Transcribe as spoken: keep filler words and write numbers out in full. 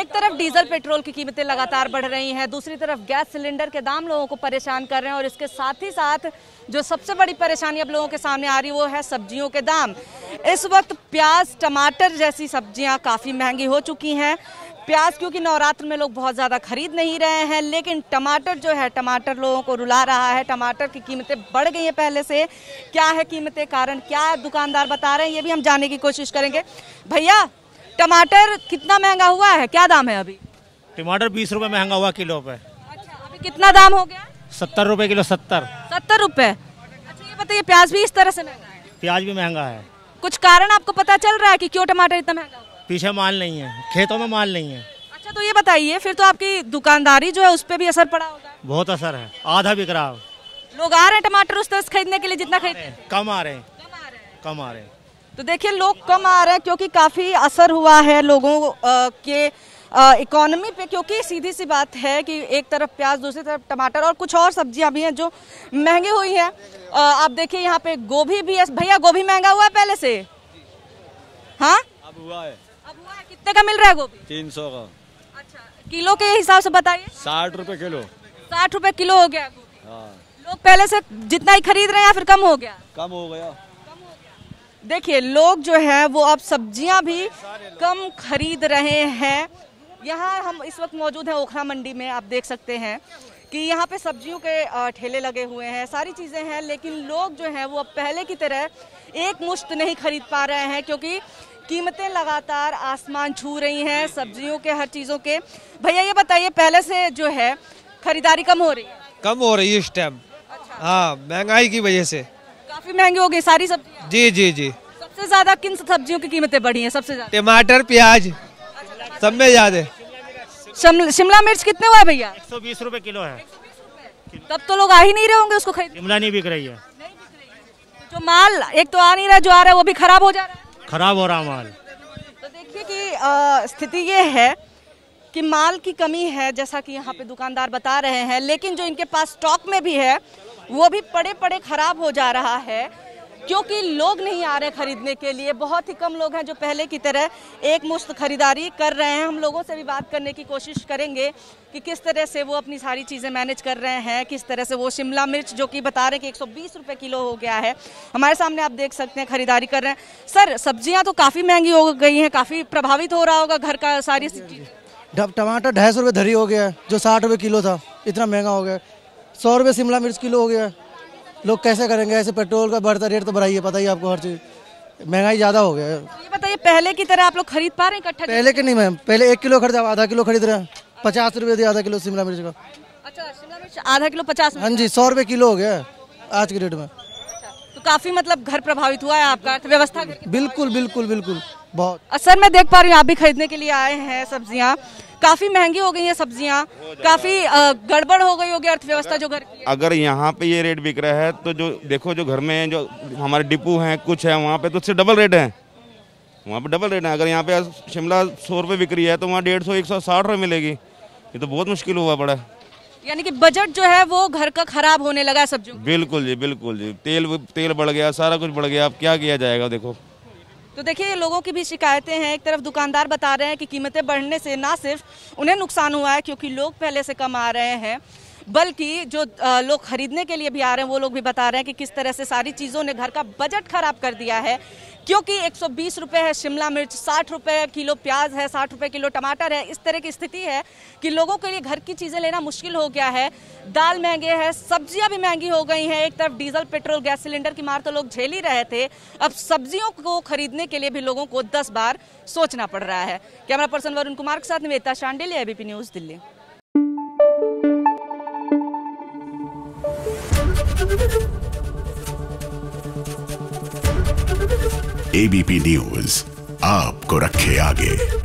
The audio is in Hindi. एक तरफ डीजल पेट्रोल की कीमतें लगातार बढ़ रही हैं, दूसरी तरफ गैस सिलेंडर के दाम लोगों को परेशान कर रहे हैं और इसके साथ ही साथ जो सबसे बड़ी परेशानी अब लोगों के सामने आ रही वो है सब्जियों के दाम। इस वक्त प्याज, टमाटर जैसी सब्जियां काफ़ी महंगी हो चुकी हैं। प्याज क्योंकि नवरात्र में लोग बहुत ज़्यादा खरीद नहीं रहे हैं, लेकिन टमाटर जो है टमाटर लोगों को रुला रहा है। टमाटर की कीमतें बढ़ गई हैं पहले से। क्या है कीमतें, कारण क्या दुकानदार बता रहे हैं, ये भी हम जानने की कोशिश करेंगे। भैया, टमाटर कितना महंगा हुआ है, क्या दाम है अभी? टमाटर बीस रुपए महंगा हुआ किलो पे। अच्छा, अभी कितना दाम हो गया? सत्तर रुपए किलो। सत्तर सत्तर रुपए। अच्छा, ये बताइए प्याज भी इस तरह से महंगा है? प्याज भी महंगा है। कुछ कारण आपको पता चल रहा है कि क्यों टमाटर इतना महंगा हुआ? पीछे माल नहीं है, खेतों में माल नहीं है। अच्छा, तो ये बताइए फिर तो आपकी दुकानदारी जो है उस पर भी असर पड़ा होगा? बहुत असर है, आधा बिक रहा। लोग आ रहे हैं टमाटर उस तरह से खरीदने के लिए जितना खरीद? कम आ रहे हैं, कम आ रहे हैं। तो देखिए लोग कम आ रहे हैं क्योंकि काफ़ी असर हुआ है लोगों आ, के इकोनॉमी पे, क्योंकि सीधी सी बात है कि एक तरफ प्याज, दूसरी तरफ टमाटर और कुछ और सब्जियां भी हैं जो महंगी हुई हैं। आप देखिए यहाँ पे गोभी भी है। भैया, गोभी महंगा हुआ है पहले से? हाँ, अब हुआ है। अब हुआ है। कितने का मिल रहा है गोभी? तीन सौ का। अच्छा, किलो के हिसाब से बताइए। साठ रुपये किलो। साठ रुपये किलो हो गया गोभी। लोग पहले से जितना ही खरीद रहे हैं या फिर कम हो गया? कम हो गया। देखिए लोग जो है वो अब सब्जियां भी कम खरीद रहे हैं। यहाँ हम इस वक्त मौजूद हैं ओखला मंडी में। आप देख सकते हैं कि यहाँ पे सब्जियों के ठेले लगे हुए हैं, सारी चीज़ें हैं, लेकिन लोग जो हैं वो अब पहले की तरह एक मुश्त नहीं खरीद पा रहे हैं क्योंकि कीमतें लगातार आसमान छू रही हैं सब्जियों के, हर चीज़ों के। भैया ये बताइए पहले से जो है खरीदारी कम हो रही है? कम हो रही है इस टाइम। अच्छा। हाँ, महंगाई की वजह से काफी महंगी हो गई सारी सब्जियां। जी जी जी। सबसे ज्यादा किन सब्जियों की कीमतें बढ़ी हैं? सबसे ज्यादा टमाटर, प्याज। अच्छा, सब में ज्यादा। शिमला मिर्च कितने हुआ है भैया? एक सौ बीस रूपए किलो है। किलो। तब तो लोग आ ही नहीं रहे होंगे उसको खरीद। शिमला नहीं बिक रही है, जो माल एक तो आ नहीं रहा, जो आ रहा है वो भी खराब हो जा रहा है। खराब हो रहा माल। तो देखिए की स्थिति ये है कि माल की कमी है जैसा कि यहाँ पे दुकानदार बता रहे हैं, लेकिन जो इनके पास स्टॉक में भी है वो भी पड़े पड़े खराब हो जा रहा है क्योंकि लोग नहीं आ रहे खरीदने के लिए। बहुत ही कम लोग हैं जो पहले की तरह एक मुश्त खरीदारी कर रहे हैं। हम लोगों से भी बात करने की कोशिश करेंगे कि किस तरह से वो अपनी सारी चीज़ें मैनेज कर रहे हैं, किस तरह से वो शिमला मिर्च जो कि बता रहे हैं कि एक सौ बीस रुपये किलो हो गया है, हमारे सामने आप देख सकते हैं खरीदारी कर रहे हैं। सर, सब्जियाँ तो काफ़ी महंगी हो गई हैं, काफ़ी प्रभावित हो रहा होगा घर का सारी। टमाटर ढाई सौ रुपये धरी हो गया है, जो साठ रुपये किलो था इतना महंगा हो गया। सौ रुपये शिमला मिर्च किलो हो गया। लोग कैसे करेंगे ऐसे? पेट्रोल का बढ़ता रेट तो बढ़ाइए, पता ही आपको, हर चीज़ महंगाई ज़्यादा हो गया है। ये बताइए पहले की तरह आप लोग खरीद पा रहे हैं इकट्ठा? पहले के नहीं मैम, पहले एक किलो खरीद, आधा किलो खरीद रहे हैं। पचास रुपये दिया आधा किलो शिमला मिर्च का। अच्छा, शिमला मिर्च आधा किलो पचास? हाँ जी, सौ रुपये किलो हो गया है आज के रेट में। तो काफ़ी मतलब घर प्रभावित हुआ है आपका, अर्थव्यवस्था? बिल्कुल बिल्कुल बिल्कुल, बहुत। सर मैं देख पा रही हूँ आप भी खरीदने के लिए आए हैं सब्जियाँ, काफी महंगी हो गई है सब्जियां, काफी गड़बड़ हो गई होगी अर्थव्यवस्था जो घर। अगर यहाँ पे ये रेट बिक रहा है तो जो देखो जो घर में जो हमारे डिपो हैं कुछ है वहाँ पे तो उससे डबल रेट है, वहाँ पे डबल रेट है। अगर यहाँ पे शिमला सौ रुपये बिक रही है तो वहाँ डेढ़ सौ एक सौ साठ रुपये मिलेगी। ये तो बहुत मुश्किल हुआ पड़ा है, यानी कि बजट जो है वो घर का खराब होने लगा सब्जी। बिल्कुल जी, बिल्कुल जी। तेल तेल बढ़ गया, सारा कुछ बढ़ गया, अब क्या किया जाएगा देखो। तो देखिए लोगों की भी शिकायतें हैं। एक तरफ दुकानदार बता रहे हैं कि कीमतें बढ़ने से ना सिर्फ उन्हें नुकसान हुआ है क्योंकि लोग पहले से कम आ रहे हैं, बल्कि जो लोग खरीदने के लिए भी आ रहे हैं वो लोग भी बता रहे हैं कि किस तरह से सारी चीज़ों ने घर का बजट खराब कर दिया है क्योंकि एक सौ बीस रुपये है शिमला मिर्च, साठ रुपये किलो प्याज है, साठ रुपये किलो टमाटर है। इस तरह की स्थिति है कि लोगों के लिए घर की चीज़ें लेना मुश्किल हो गया है। दाल महंगे हैं, सब्जियां भी महंगी हो गई हैं। एक तरफ डीजल, पेट्रोल, गैस सिलेंडर की मार तो लोग झेल ही रहे थे, अब सब्जियों को खरीदने के लिए भी लोगों को दस बार सोचना पड़ रहा है। कैमरा पर्सन वरुण कुमार के साथ Nivedita Shandilya, ABP news Delhi. ABP news आपको रखे आगे।